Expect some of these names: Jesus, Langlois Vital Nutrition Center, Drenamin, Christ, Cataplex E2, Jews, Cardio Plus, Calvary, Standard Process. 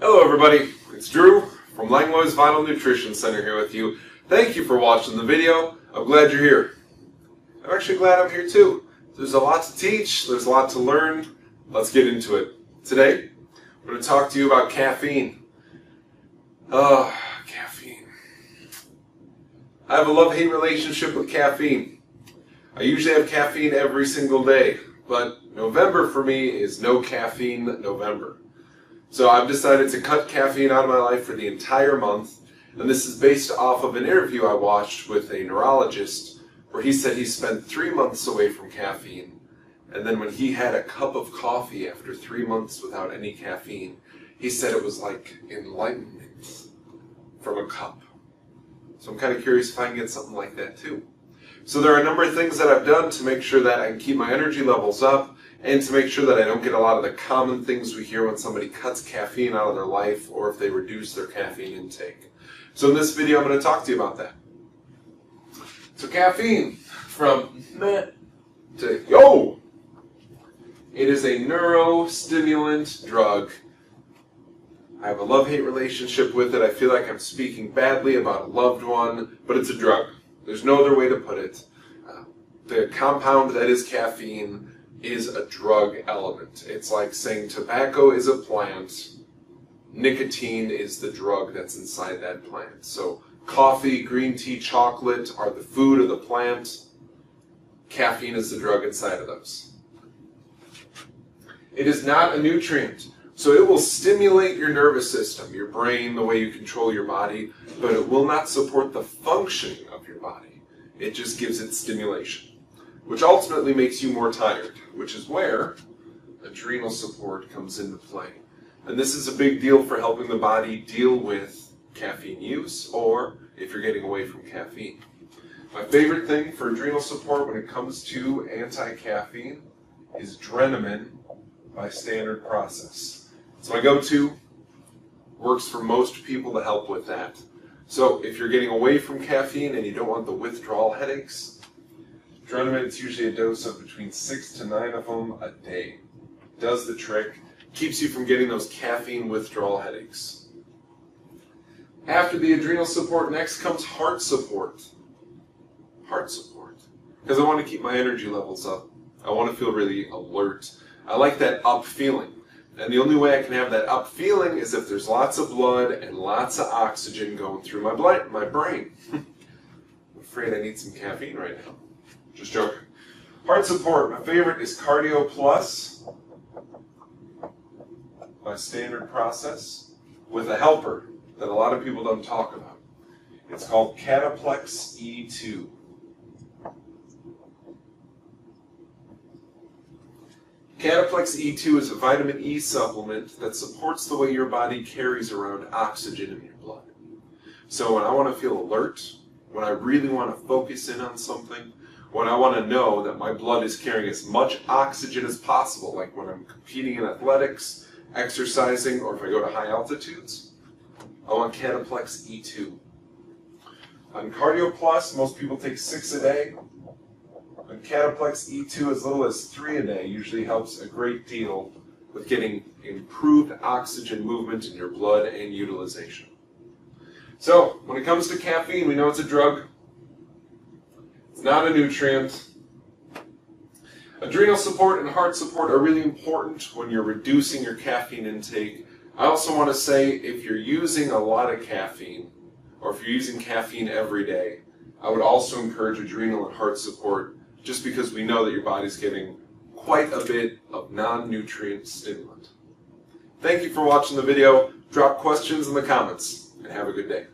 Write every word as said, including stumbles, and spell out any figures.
Hello everybody, it's Drew from Langlois Vital Nutrition Center here with you. Thank you for watching the video. I'm glad you're here. I'm actually glad I'm here too. There's a lot to teach, there's a lot to learn. Let's get into it. Today, I'm going to talk to you about caffeine. Oh, caffeine. I have a love-hate relationship with caffeine. I usually have caffeine every single day, but November for me is no caffeine November. So I've decided to cut caffeine out of my life for the entire month, and this is based off of an interview I watched with a neurologist where he said he spent three months away from caffeine, and then when he had a cup of coffee after three months without any caffeine, he said it was like enlightenment from a cup. So I'm kind of curious if I can get something like that too. So there are a number of things that I've done to make sure that I can keep my energy levels up, and to make sure that I don't get a lot of the common things we hear when somebody cuts caffeine out of their life or if they reduce their caffeine intake. So in this video I'm going to talk to you about that. So caffeine, from meh to yo, it is a neurostimulant drug. I have a love-hate relationship with it. I feel like I'm speaking badly about a loved one, but it's a drug. There's no other way to put it. Uh, the compound that is caffeine is a drug element. It's like saying tobacco is a plant, nicotine is the drug that's inside that plant. So coffee, green tea, chocolate are the food of the plant. Caffeine is the drug inside of those. It is not a nutrient, so it will stimulate your nervous system, your brain, the way you control your body, but it will not support the functioning of your body. It just gives it stimulation, which ultimately makes you more tired, which is where adrenal support comes into play. And this is a big deal for helping the body deal with caffeine use, or if you're getting away from caffeine. My favorite thing for adrenal support when it comes to anti-caffeine is Drenamin by Standard Process. It's my go-to, works for most people to help with that. So if you're getting away from caffeine and you don't want the withdrawal headaches, Drenamin, it's usually a dose of between six to nine of them a day. Does the trick, keeps you from getting those caffeine withdrawal headaches. After the adrenal support, next comes heart support. Heart support. Because I want to keep my energy levels up. I want to feel really alert. I like that up feeling. And the only way I can have that up feeling is if there's lots of blood and lots of oxygen going through my, blood, my brain. I'm afraid I need some caffeine right now. Just joking. Heart support, my favorite is Cardio Plus by Standard Process with a helper that a lot of people don't talk about. It's called Cataplex E two. Cataplex E two is a vitamin E supplement that supports the way your body carries around oxygen in your blood. So when I want to feel alert, when I really want to focus in on something, when I want to know that my blood is carrying as much oxygen as possible, like when I'm competing in athletics, exercising, or if I go to high altitudes, I want Cataplex E two. On Cardio Plus, most people take six a day. On Cataplex E two, as little as three a day usually helps a great deal with getting improved oxygen movement in your blood and utilization. So, when it comes to caffeine, we know it's a drug. It's not a nutrient. Adrenal support and heart support are really important when you're reducing your caffeine intake. I also want to say if you're using a lot of caffeine, or if you're using caffeine every day, I would also encourage adrenal and heart support just because we know that your body's getting quite a bit of non-nutrient stimulant. Thank you for watching the video. Drop questions in the comments and have a good day.